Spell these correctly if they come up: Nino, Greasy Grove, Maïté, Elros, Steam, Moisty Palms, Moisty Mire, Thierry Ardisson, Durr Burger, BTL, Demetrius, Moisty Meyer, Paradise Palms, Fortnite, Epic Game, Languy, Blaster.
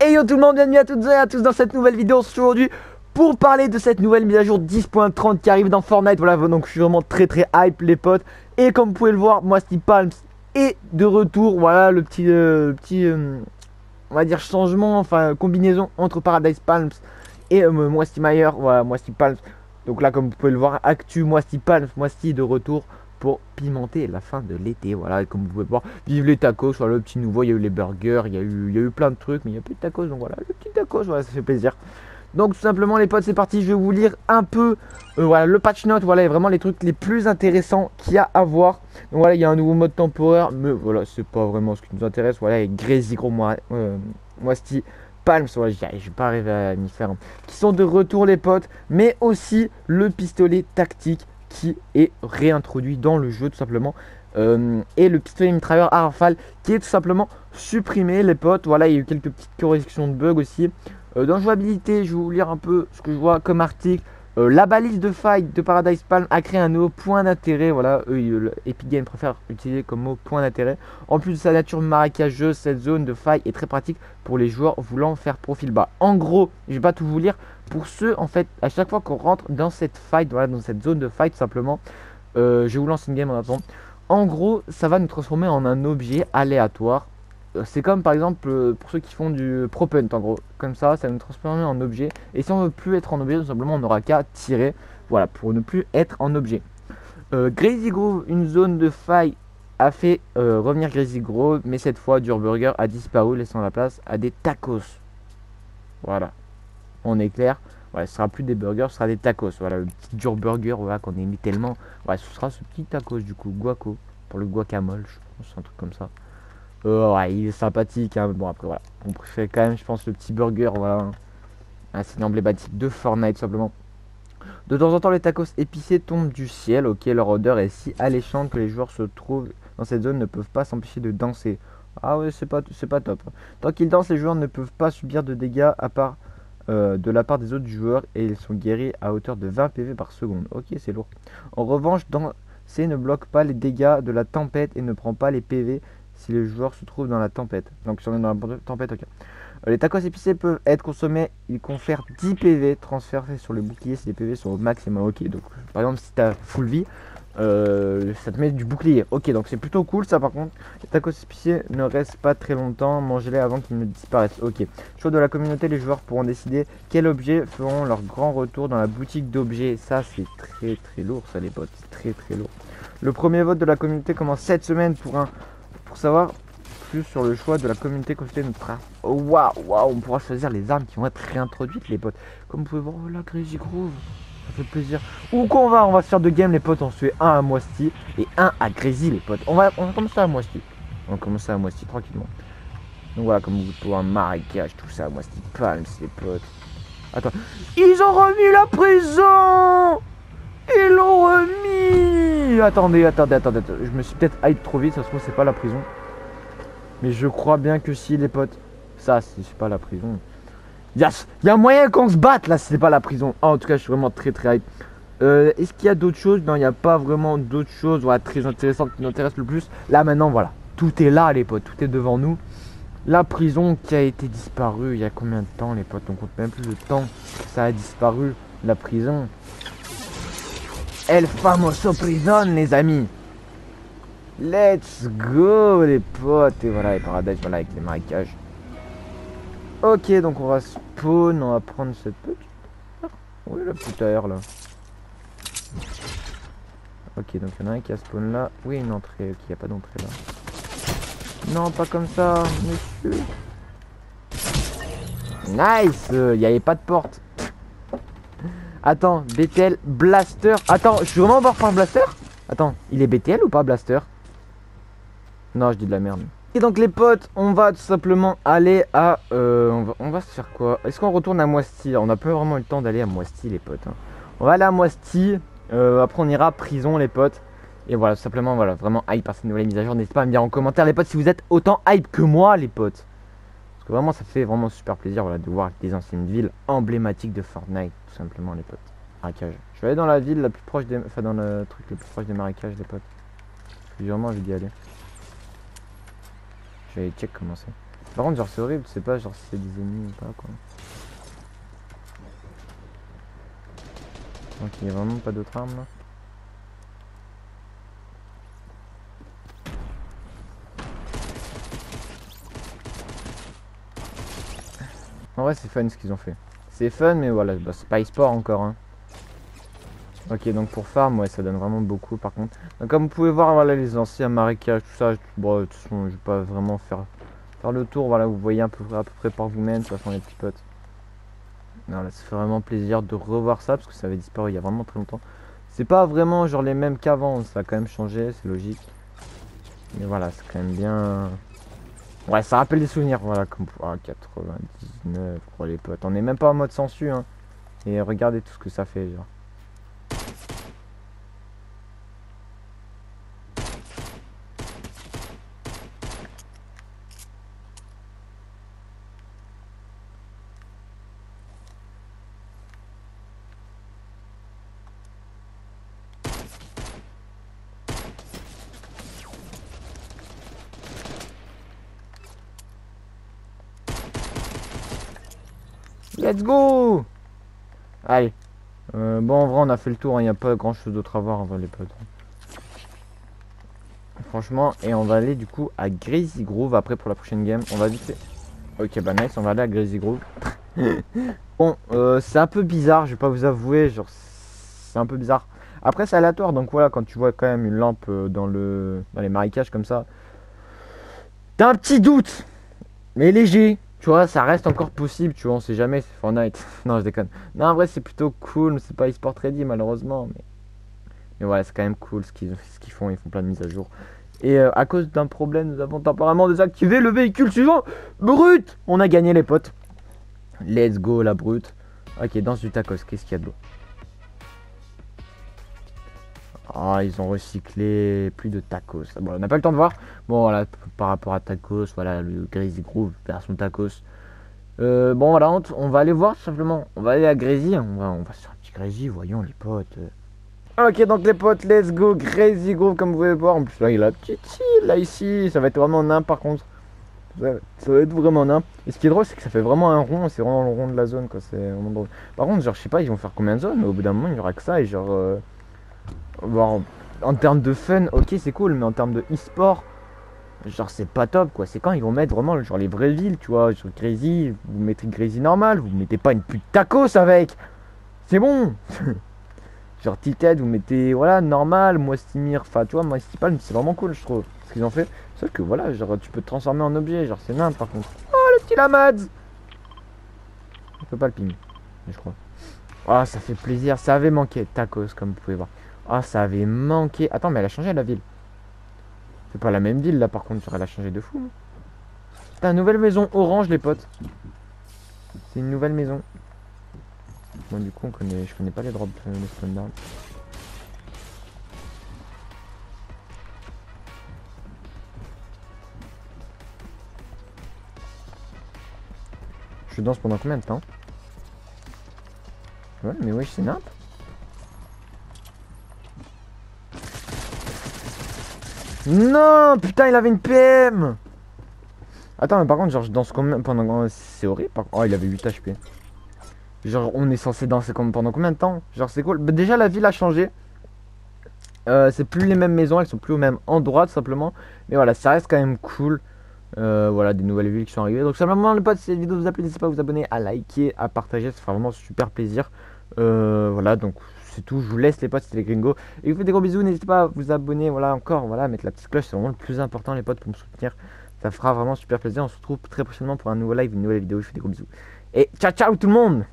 Et yo tout le monde, bienvenue à toutes et à tous dans cette nouvelle vidéo. On se retrouve aujourd'hui pour parler de cette nouvelle mise à jour 10.30 qui arrive dans Fortnite. Voilà, donc je suis vraiment très hype les potes. Et comme vous pouvez le voir, Moisty Palms est de retour. Voilà le petit, on va dire changement, enfin combinaison entre Paradise Palms et Moisty Meyer. Voilà, Moisty Palms. Donc là comme vous pouvez le voir, actu Moisty Palms, Moisty de retour pour pimenter la fin de l'été. Voilà, et comme vous pouvez voir, vive les tacos, voilà, le petit nouveau, il y a eu les burgers, il y a eu plein de trucs, mais il n'y a plus de tacos, donc voilà, le petit tacos, voilà, ça fait plaisir. Donc tout simplement les potes, c'est parti, je vais vous lire un peu voilà, le patch note, voilà, et vraiment les trucs les plus intéressants qu'il y a à voir. Donc voilà, il y a un nouveau mode temporaire, mais voilà, c'est pas vraiment ce qui nous intéresse, voilà, et Greasy Grove, Moisty Palms, voilà, j'ai pas arrivé à m'y faire, hein, qui sont de retour les potes, mais aussi le pistolet tactique qui est réintroduit dans le jeu tout simplement, et le pistolet mitrailleur à rafale qui est tout simplement supprimé les potes. Voilà, il y a eu quelques petites corrections de bugs aussi dans jouabilité. Je vais vous lire un peu ce que je vois comme article. La balise de faille de Paradise Palm a créé un nouveau point d'intérêt. Voilà, Epic Game préfère utiliser comme mot point d'intérêt. En plus de sa nature marécageuse, cette zone de faille est très pratique pour les joueurs voulant faire profil bas. En gros, je vais pas tout vous lire. Pour ceux, en fait, à chaque fois qu'on rentre dans cette faille, voilà, dans cette zone de faille, tout simplement, je vais vous lancer une game en attendant. En gros, ça va nous transformer en un objet aléatoire. C'est comme par exemple pour ceux qui font du prop hunt en gros, comme ça, ça va nous transformer en objet. Et si on veut plus être en objet, tout simplement on n'aura qu'à tirer, voilà, pour ne plus être en objet. Greasy Grove, une zone de faille, a fait revenir Greasy Grove, mais cette fois Durr Burger a disparu, laissant la place à des tacos. Voilà, on est clair, voilà, ce sera plus des burgers, ce sera des tacos. Voilà, le petit Durr Burger, voilà, qu'on aimait tellement, voilà, ce sera ce petit tacos du coup, guaco, pour le guacamole, je pense, un truc comme ça. Ouais, il est sympathique, hein. Bon après voilà, on préfère quand même je pense le petit burger, voilà, un signe emblématique de Fortnite simplement. De temps en temps les tacos épicés tombent du ciel, ok, leur odeur est si alléchante que les joueurs se trouvent dans cette zone ne peuvent pas s'empêcher de danser. Ah ouais, c'est pas top. Tant qu'ils dansent, les joueurs ne peuvent pas subir de dégâts à part, de la part des autres joueurs, et ils sont guéris à hauteur de 20 PV par seconde, ok, c'est lourd. En revanche, danser ne bloque pas les dégâts de la tempête et ne prend pas les PV si le joueur se trouve dans la tempête. Donc si on est dans la tempête, ok. Les tacos épicés peuvent être consommés, ils confèrent 10 PV transférés sur le bouclier si les PV sont au maximum, ok. Donc par exemple si tu as full vie, ça te met du bouclier, ok, donc c'est plutôt cool ça. Par contre, les tacos épicés ne restent pas très longtemps, mangez-les avant qu'ils ne disparaissent, ok. Choix de la communauté, les joueurs pourront décider quels objets feront leur grand retour dans la boutique d'objets. Ça c'est très lourd ça les potes, c'est très lourd. Le premier vote de la communauté commence cette semaine pour un... Pour savoir plus sur le choix de la communauté consultée notre arme. Waouh, waouh, on pourra choisir les armes qui vont être réintroduites les potes. Comme vous pouvez voir, voilà, Greasy Grove, ça fait plaisir. Où qu'on va, on va se faire deux games les potes, on se fait un à Moisty et un à Greasy les potes. On va commencer à Moisty. On va commencer à Moisty tranquillement. Donc voilà, comme vous pouvez voir, marécage, tout ça, Moisty Palms les potes. Attends, ils ont remis la prison. Ils l'ont remis. Attendez, je me suis peut-être hype trop vite, ça se trouve c'est pas la prison. Mais je crois bien que si les potes. Ça c'est pas la prison. Yes, il y a moyen qu'on se batte là si c'est pas la prison. Ah, en tout cas je suis vraiment très hype. Est-ce qu'il y a d'autres choses? Non, il n'y a pas vraiment d'autres choses, voilà, très intéressantes qui nous intéressent le plus. Là maintenant voilà, tout est là les potes, tout est devant nous. La prison qui a été disparue il y a combien de temps les potes? On compte même plus le temps que ça a disparu la prison. El famoso prison les amis. Let's go les potes. Et voilà les Paradise, voilà avec les marécages. Ok, donc on va spawn, on va prendre cette petite aire. Où est la petite aire là? Ok, donc il y en a un qui a spawn là. Oui, une entrée, ok, il n'y a pas d'entrée là. Non, pas comme ça, monsieur. Nice, il n'y avait pas de porte. Attends, BTL, Blaster. Attends, je suis vraiment mort par Blaster. Attends, il est BTL ou pas Blaster? Non, je dis de la merde. Et donc les potes, on va tout simplement aller à... on va se faire quoi? Est-ce qu'on retourne à Moisty? On n'a pas vraiment eu le temps d'aller à Moisty les potes, hein. On va aller à Moisty. Après on ira à prison les potes. Et voilà, tout simplement, voilà, vraiment hype par ces nouvelles mises à jour. N'hésitez pas à me dire en commentaire les potes si vous êtes autant hype que moi les potes. Parce que vraiment ça fait vraiment super plaisir, voilà, de voir des anciennes villes emblématiques de Fortnite. Simplement les potes. Marécage. Je vais aller dans la ville la plus proche des... Enfin dans le truc le plus proche des marécages les potes. Parce que vraiment je vais y aller. Je vais aller check comment c'est. Par contre, genre, c'est horrible, tu sais pas genre si c'est des ennemis ou pas, quoi. Donc il n'y a vraiment pas d'autres armes là. En vrai c'est fun ce qu'ils ont fait. C'est fun mais voilà, bah, c'est pas e-sport encore hein. Ok, donc pour farm, ouais, ça donne vraiment beaucoup par contre. Donc, comme vous pouvez voir, voilà les anciens marécages, tout ça, bon, de toute façon, je vais pas vraiment faire le tour, voilà, vous voyez à peu près par vous-même, de toute façon les petits potes. Non, là, ça fait vraiment plaisir de revoir ça parce que ça avait disparu il y a vraiment très longtemps. C'est pas vraiment genre les mêmes qu'avant, ça a quand même changé, c'est logique. Mais voilà, c'est quand même bien. Ouais, ça rappelle des souvenirs, voilà, comme pour 99 pour les potes. On est même pas en mode sensu, hein. Et regardez tout ce que ça fait, genre. Let's go! Allez. Bon, en vrai, on a fait le tour. Il n'y a pas grand chose d'autre à voir, hein, les potes. Franchement, et on va aller du coup à Greasy Grove après pour la prochaine game. On va vite. Ok, bah nice, on va aller à Greasy Grove. Bon, c'est un peu bizarre, je vais pas vous avouer. Genre, c'est un peu bizarre. Après, c'est aléatoire. Donc voilà, quand tu vois quand même une lampe dans les marécages comme ça, t'as un petit doute, mais léger. Tu vois, ça reste encore possible, tu vois, on sait jamais, c'est Fortnite. Non, je déconne. Non, en vrai, c'est plutôt cool, c'est pas e-sport ready, malheureusement. Mais voilà, c'est quand même cool ce qu'ils font, ils font plein de mises à jour. Et à cause d'un problème, nous avons temporairement désactivé le véhicule suivant. Brut! On a gagné, les potes. Let's go, la brute. Ok, danse du tacos, qu'est-ce qu'il y a de beau? Ah, ils ont recyclé plus de tacos. Bon, on n'a pas le temps de voir. Bon, voilà, par rapport à tacos, voilà, le Greasy Grove version tacos. Bon, voilà, on va aller voir tout simplement. On va aller à Greasy. On va sur un petit Greasy, voyons les potes. Ok, donc les potes, let's go, Greasy Grove, comme vous pouvez voir. En plus, là, il y a la petite île, là, ici. Ça va être vraiment nain, par contre. Ça va être vraiment nain. Et ce qui est drôle, c'est que ça fait vraiment un rond. C'est vraiment le rond de la zone, quoi. C'est vraiment drôle. Par contre, genre, je sais pas, ils vont faire combien de zones. Mais au bout d'un moment, il n'y aura que ça. Et genre. Bon, en termes de fun, ok, c'est cool, mais en termes de e-sport, genre c'est pas top quoi. C'est quand ils vont mettre vraiment genre les vraies villes, tu vois. Sur Greasy, vous mettez Greasy normal, vous mettez pas une pute tacos avec. C'est bon. Genre T-Ted, vous mettez voilà normal, Moisty Mire, enfin tu vois, Moisty Palms, c'est vraiment cool, je trouve ce qu'ils ont fait. Sauf que voilà, genre tu peux te transformer en objet, genre c'est nain par contre. Oh le petit Lamads. On peut pas le ping, je crois. Ah, ça fait plaisir, ça avait manqué tacos comme vous pouvez voir. Ah, ça avait manqué. Attends, mais elle a changé la ville. C'est pas la même ville là par contre, elle a changé de fou. T'as une nouvelle maison orange les potes. C'est une nouvelle maison. Bon du coup je connais pas les drops les spawn down. Je danse pendant combien de temps? Ouais mais oui c'est n'importe. Non, putain, il avait une PM. Attends, mais par contre, genre, je danse combien pendant... C'est horrible, par contre... Oh, il avait 8 HP. Genre, on est censé danser pendant combien de temps? Genre, c'est cool. Bah, déjà, la ville a changé. C'est plus les mêmes maisons, elles sont plus au même endroit, tout simplement. Mais voilà, ça reste quand même cool. Voilà, des nouvelles villes qui sont arrivées. Donc, simplement, les potes, si cette vidéo vous a plu, n'hésitez pas à vous abonner, à liker, à partager. Ça fera vraiment super plaisir. Voilà, donc... C'est tout, je vous laisse les potes, c'était les gringos. Et je vous fais des gros bisous, n'hésitez pas à vous abonner, voilà encore, voilà, mettre la petite cloche, c'est vraiment le plus important les potes pour me soutenir. Ça fera vraiment super plaisir, on se retrouve très prochainement pour un nouveau live, une nouvelle vidéo, je vous fais des gros bisous. Et ciao ciao tout le monde!